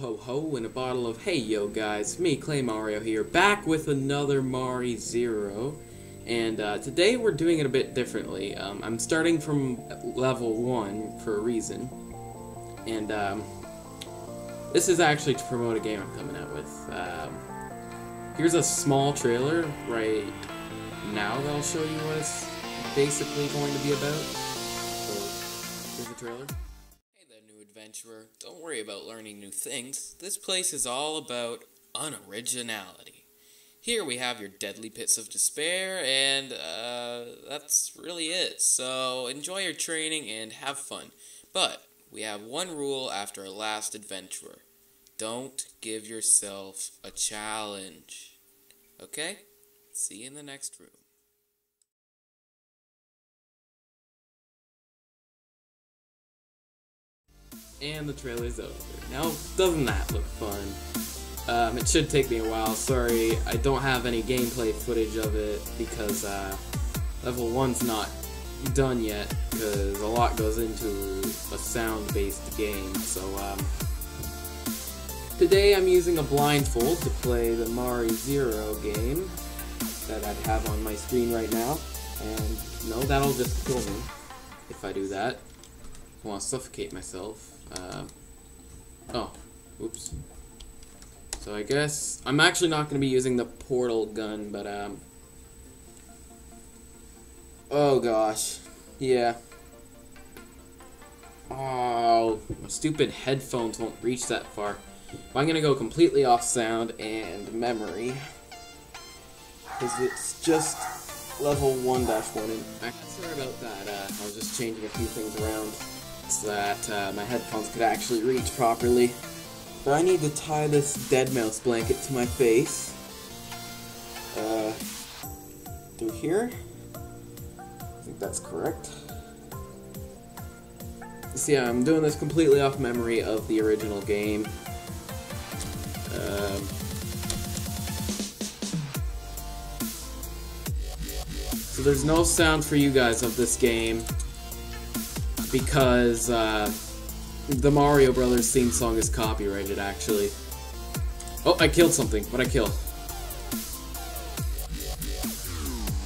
ho ho and a bottle of hey yo guys, me Clay Mario here, back with another Mario Zero, and today we're doing it a bit differently. I'm starting from level 1 for a reason, and this is actually to promote a game I'm coming out with. Here's a small trailer right now that'll show you what it's basically going to be about. So here's the trailer. Adventurer, don't worry about learning new things. This place is all about unoriginality. Here we have your deadly pits of despair, and that's really it. So enjoy your training and have fun. But we have one rule after our last adventurer. Don't give yourself a challenge. Okay? See you in the next room. And the trailer's over. Now, doesn't that look fun? It should take me a while. Sorry, I don't have any gameplay footage of it because level 1's not done yet, because a lot goes into a sound-based game. So today I'm using a blindfold to play the Mario Zero game that I have on my screen right now. And no, that'll just kill me if I do that. I want to suffocate myself. Oh, oops. So I guess I'm actually not going to be using the portal gun, but oh gosh, yeah. Oh, my stupid headphones won't reach that far. Well, I'm going to go completely off sound and memory, because it's just level 1-1. And sorry about that. I was just changing a few things around so that my headphones could actually reach properly. But I need to tie this dead-mouse blanket to my face. Through here? I think that's correct. So yeah, I'm doing this completely off memory of the original game. So there's no sound for you guys of this game, because the Mario Brothers theme song is copyrighted, actually. Oh, I killed something. What'd I kill?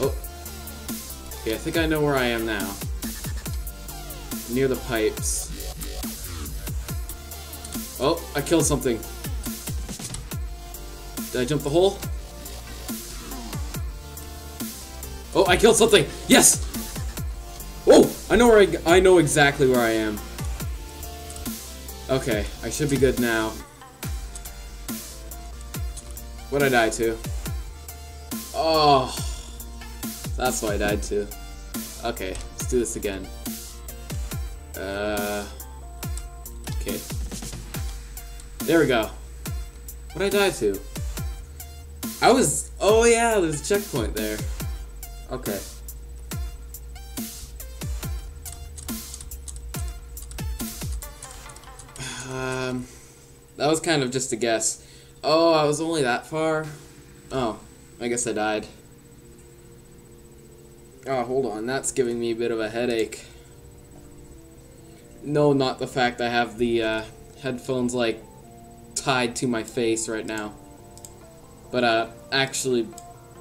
Oh. Yeah, I think I know where I am now. Near the pipes. Oh, I killed something. Did I jump the hole? Oh, I killed something! Yes! Oh! I know exactly where I am. Okay, I should be good now. What'd I die to? Oh! That's what I died to. Okay, let's do this again. Okay. There we go. What'd I die to? Oh yeah, there's a checkpoint there. Okay. That was kind of just a guess. Oh, I was only that far? Oh, I guess I died. Oh, hold on, that's giving me a bit of a headache. No, not the fact I have the headphones, like, tied to my face right now. But, actually,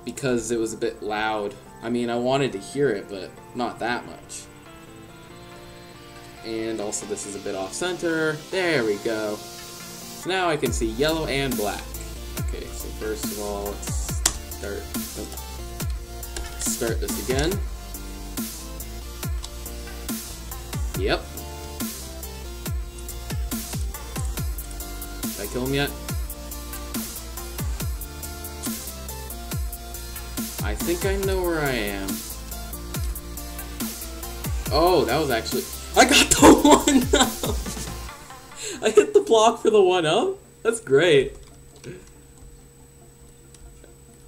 because it was a bit loud. I mean, I wanted to hear it, but not that much. And also this is a bit off-center. There we go. So now I can see yellow and black. Okay, so first of all, let's start this again. Yep. Did I kill him yet? I think I know where I am. Oh, that was actually... I got the 1-up! I hit the block for the 1-up? That's great.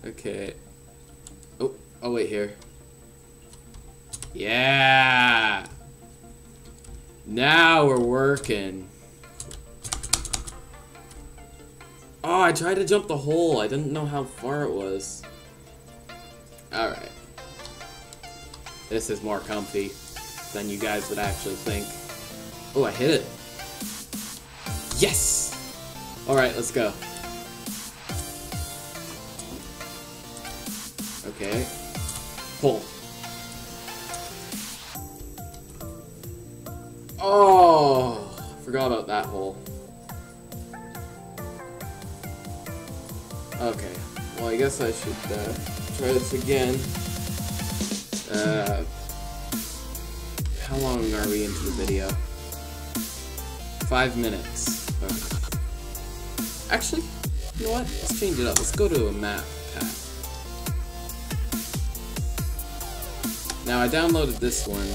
Okay. Oh, I'll wait here. Yeah! Now we're working. Oh, I tried to jump the hole. I didn't know how far it was. Alright. This is more comfy than you guys would actually think. Oh, I hit it. Yes! Alright, let's go. Okay. Pull. Oh! Forgot about that hole. Okay. Well, I guess I should try this again. How long are we into the video? 5 minutes. Okay. Actually, you know what? Let's change it up. Let's go to a map pack. Now, I downloaded this one.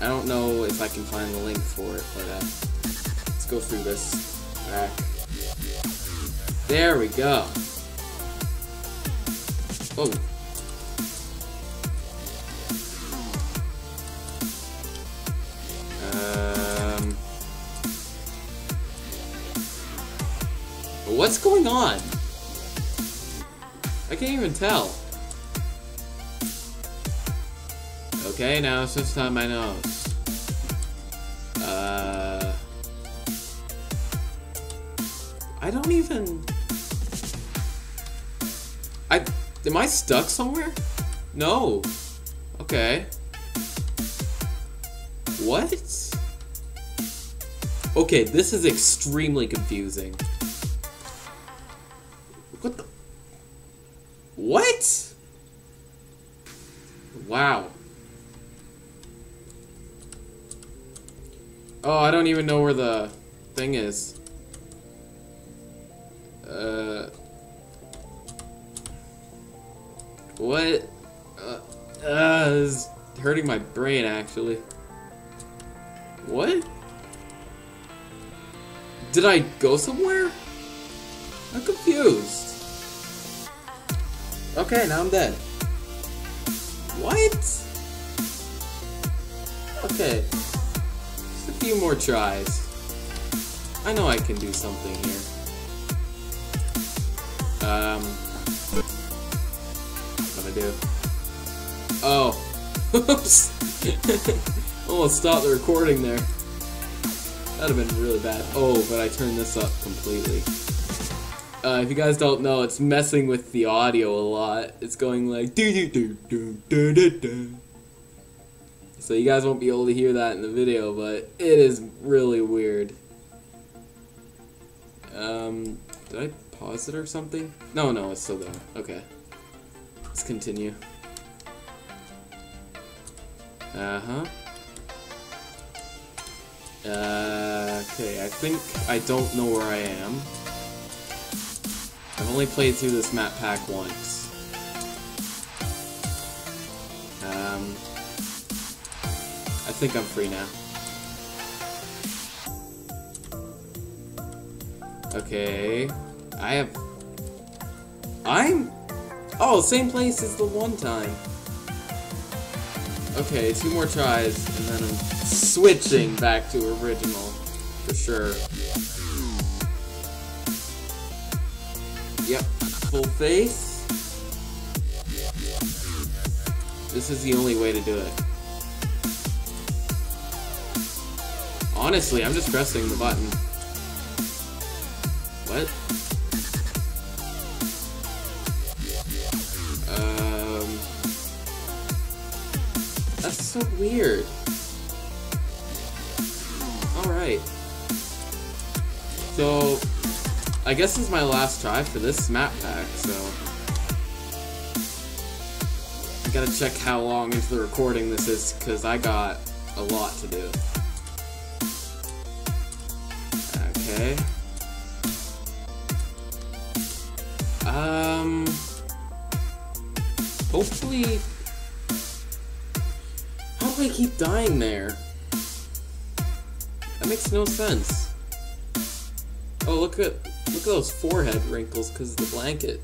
I don't know if I can find the link for it, but let's go through this pack. There we go. Oh. What's going on? I can't even tell. Okay, now it's just on my nose. I don't even... Am I stuck somewhere? No. Okay. What? Okay, this is extremely confusing. What the? What? Wow. Oh, I don't even know where the thing is. What? This is hurting my brain, actually. What? Did I go somewhere? I'm confused. Okay, now I'm dead. What? Okay. Just a few more tries. I know I can do something here. What am I doing? Oh. Oops. Almost stopped the recording there. That would have been really bad. Oh, but I turned this up completely. If you guys don't know, it's messing with the audio a lot. It's going like do-do-do-do-do-do-do. So you guys won't be able to hear that in the video, but it is really weird. Did I pause it or something? No, it's still going. Okay. Let's continue. Okay, I think I don't know where I am. I've only played through this map pack once. I think I'm free now. Okay. Oh, same place as the one time. Okay, 2 more tries, and then I'm switching back to original, for sure. Yep, full face. This is the only way to do it. Honestly, I'm just pressing the button. What? That's so weird. Alright. So... I guess this is my last try for this map pack, so... I gotta check how long into the recording this is, because I got a lot to do. Okay... Hopefully... How do I keep dying there? That makes no sense. Oh, look at those forehead wrinkles because of the blanket.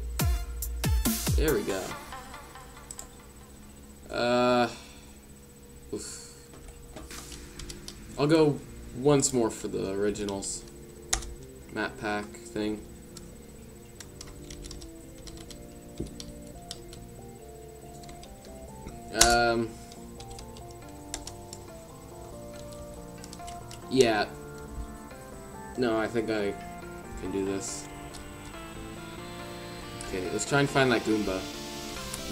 There we go. Oof. I'll go once more for the originals. Map pack thing. Yeah. No, I think I Can do this. Okay, let's try and find that Goomba.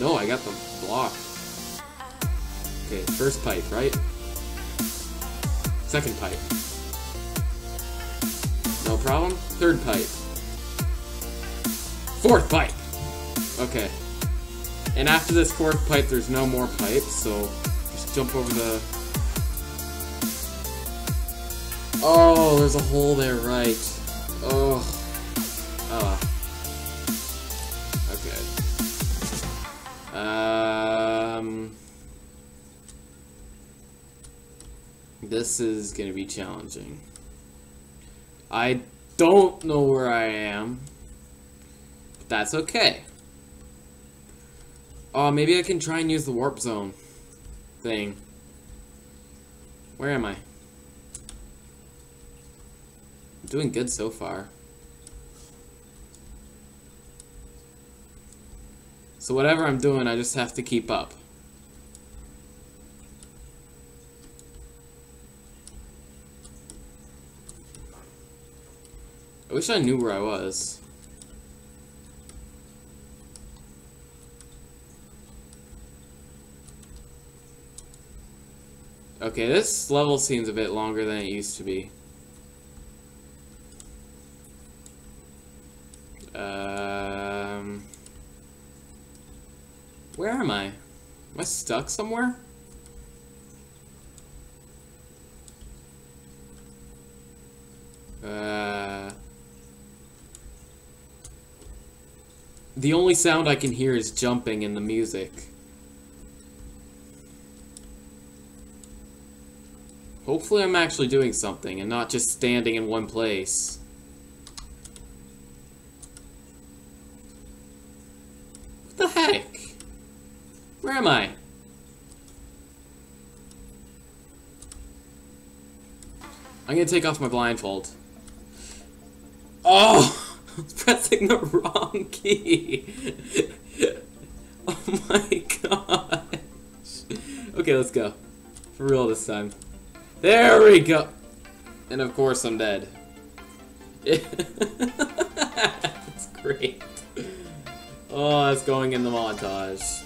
No, I got the block. Okay, first pipe, right? Second pipe. No problem. Third pipe. Fourth pipe! Okay. And after this fourth pipe, there's no more pipes, so just jump over the... Oh, there's a hole there, right. Oh. Okay. This is gonna be challenging. I don't know where I am. But that's okay. Oh, maybe I can try and use the warp zone thing. Where am I? I'm doing good so far. So whatever I'm doing, I just have to keep up. I wish I knew where I was. Okay, this level seems a bit longer than it used to be. Where am I? Am I stuck somewhere? The only sound I can hear is jumping in the music. Hopefully I'm actually doing something and not just standing in one place. What the heck? Where am I? I'm gonna take off my blindfold. Oh! I was pressing the wrong key! Oh my gosh! Okay, let's go. For real this time. There we go! And of course I'm dead. That's great. Oh, that's going in the montage.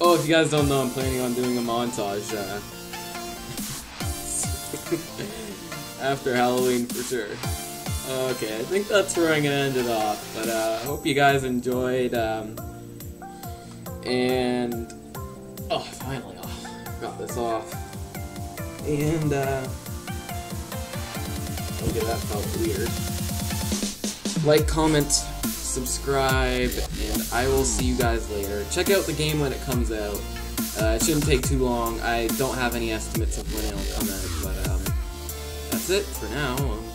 Oh, if you guys don't know, I'm planning on doing a montage after Halloween for sure. Okay, I think that's where I'm gonna end it off, but I hope you guys enjoyed, and oh, finally off. Oh, got this off. And okay, that felt weird. Like, comment, subscribe, and I will see you guys later. Check out the game when it comes out. It shouldn't take too long. I don't have any estimates of when it'll come out, but that's it for now.